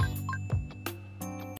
な。